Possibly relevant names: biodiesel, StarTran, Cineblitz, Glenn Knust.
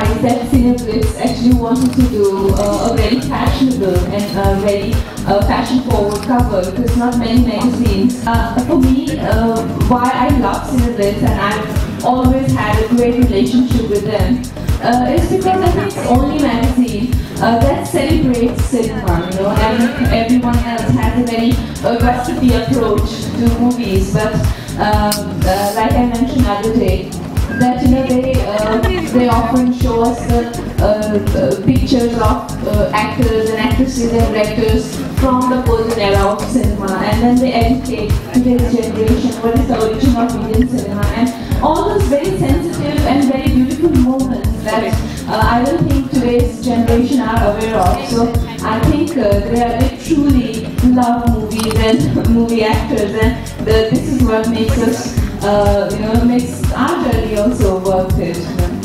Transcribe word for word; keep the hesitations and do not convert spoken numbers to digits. realized that Cineblitz actually wanted to do uh, a very fashionable and uh, very uh, fashion-forward cover, because not many magazines. Uh, for me, uh, why I love Cineblitz and I've always had a great relationship with them uh, is because I think it's the only magazine uh, that celebrates cinema, you know, and everyone else has a very uh, recipe approach to movies. But um, uh, like I mentioned the other day, that you know they uh, they often show us the uh, uh, pictures of uh, actors and actresses and directors from the golden era of cinema, and then they educate today's generation what is the origin of Indian cinema and all those very sensitive and very beautiful moments that uh, I don't think today's generation are aware of. So I think uh, they are they truly love movies and movie actors, and the, this is what makes us. Uh, you know, makes our journey also worth it.